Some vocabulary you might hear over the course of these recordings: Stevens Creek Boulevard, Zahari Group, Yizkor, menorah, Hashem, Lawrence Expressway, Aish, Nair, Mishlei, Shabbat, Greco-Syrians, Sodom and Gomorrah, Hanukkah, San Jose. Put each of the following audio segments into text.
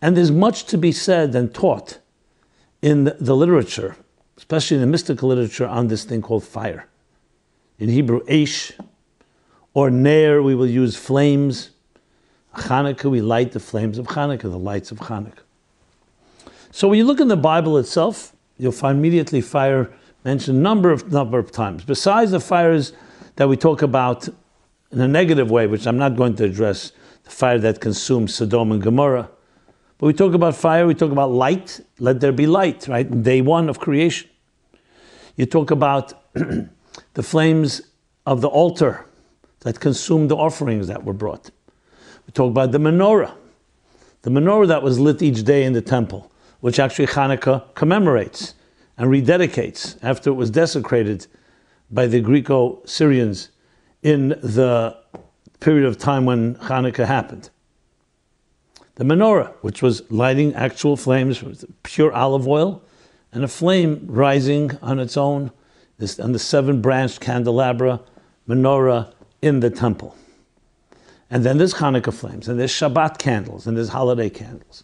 And there's much to be said and taught in the literature, especially in the mystical literature, on this thing called fire. In Hebrew, Aish, or Nair, we will use flames. Hanukkah, we light the flames of Hanukkah, the lights of Hanukkah. So when you look in the Bible itself, you'll find immediately fire mentioned a number of times. Besides the fires that we talk about in a negative way, which I'm not going to address, the fire that consumes Sodom and Gomorrah. But we talk about fire, we talk about light, let there be light, right? Day one of creation. You talk about the flames of the altar that consumed the offerings that were brought. We talk about the menorah that was lit each day in the temple, which actually Hanukkah commemorates and rededicates after it was desecrated by the Greco-Syrians in the period of time when Hanukkah happened. The menorah, which was lighting actual flames with pure olive oil, and a flame rising on its own on the seven-branched candelabra menorah in the temple. And then there's Hanukkah flames, and there's Shabbat candles, and there's holiday candles.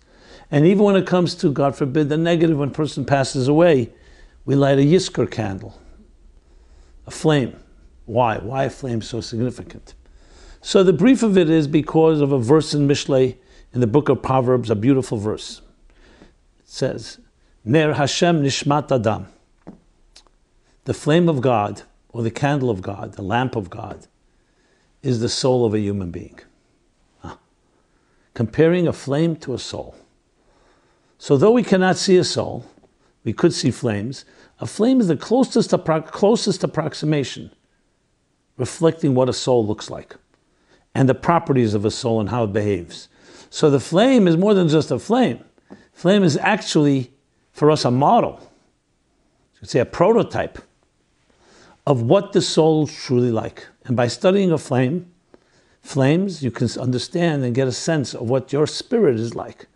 And even when it comes to, God forbid, the negative, when a person passes away, we light a Yizkor candle, a flame. Why? Why a flame so significant? So the brief of it is because of a verse in Mishlei, in the book of Proverbs, a beautiful verse. It says, Ner Hashem Nishmat Adam. The flame of God, or the candle of God, the lamp of God, is the soul of a human being. Comparing a flame to a soul. So though we cannot see a soul, we could see flames. A flame is the closest approximation, reflecting what a soul looks like, and the properties of a soul and how it behaves. So the flame is more than just a flame. Flame is actually, for us, a model. You could say a prototype of what the soul is truly like. And by studying a flame, flames, you can understand and get a sense of what your spirit is like.